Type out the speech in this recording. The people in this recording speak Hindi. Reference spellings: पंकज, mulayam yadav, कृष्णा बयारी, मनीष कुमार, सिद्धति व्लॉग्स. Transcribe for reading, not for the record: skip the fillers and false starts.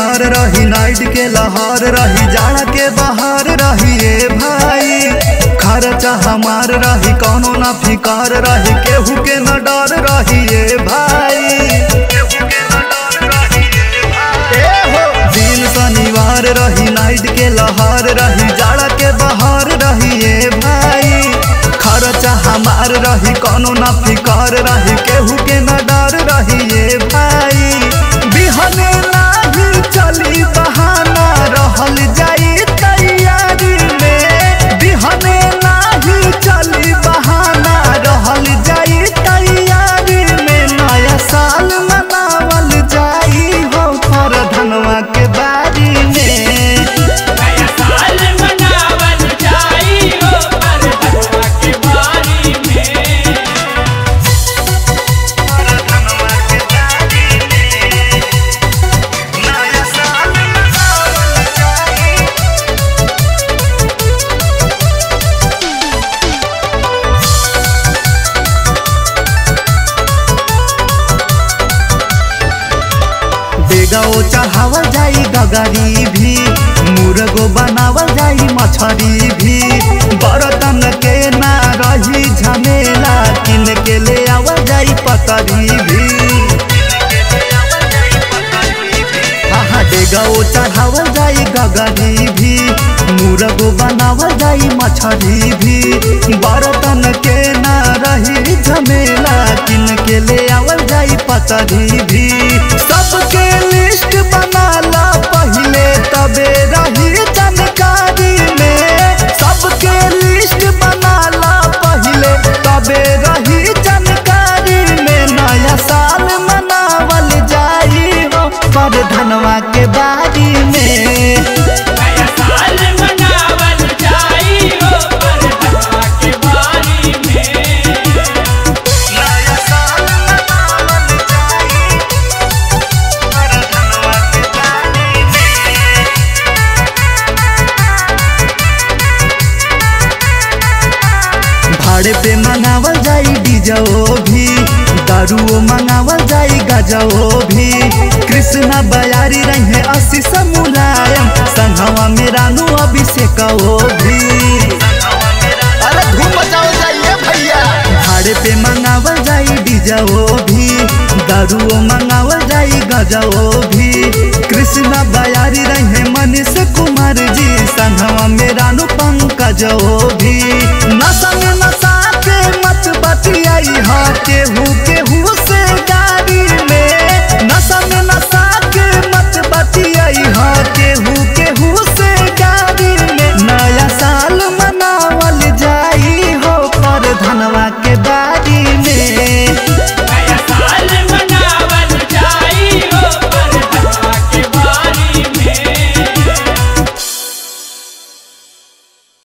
बीमार रही, नाइट के लाहौर रही, जाड़ा के बहार रही, ए भाई खर्चा हमार रही, कौनो ना फिकार रही, केहू के न डर रही, ए भाई दिन शनिवार रही, नाइट के लाहौर रही, जाड़ा के बहार रही, ए भाई खर्चा हमार रही, कौनो ना फिकार रही, केहू के न डर रही, ए भाई बिहने लागी चली बहाना रहल जाई तैयारी में, बिहने लागी चली बहाना रहल जाई तैयारी में, नया साल मनावल जाई हो पर धनवा के बारी में। बेगाओ चढ़ावल जाई गगरी भी, मुर्गो बनावल जाई मछरी भी, बर्तन के ना रही झमेला, किन के ले आवल जाई पतरी भी। बेगाओ चढ़ावल जाई गगरी भी, मुर्गो बनावल जाई मछरी भी, बर्तन के ना रही झमेला, किन के ले आवल जाई पतरी भी। सबके लिस्ट बनाला पहले तबे रही जानकारी में, सबके लिस्ट बनाला पहले तबे रही जानकारी में, नया साल मनावल जाई हो पर धनवा के बारी में। भाड़े पे मंगावल जाई डीजो भी, दारूओ मंगावल जाई गजो भी, कृष्णा बयारी रहे अस्सी से मुलायम, संघवा में रानू अभिषेक भी। अरे धूम मचाओ जाइए भैया। भाड़े पे मंगावल जाई डीजो भी, दारूओ मंगावल जाई गजो भी, कृष्णा बयारी रहे मनीष कुमार जी, संघवा में रानू पंकज भी। नशा में नशा के मत बतियाई, हाँ केहू केहू से गाड़ी में,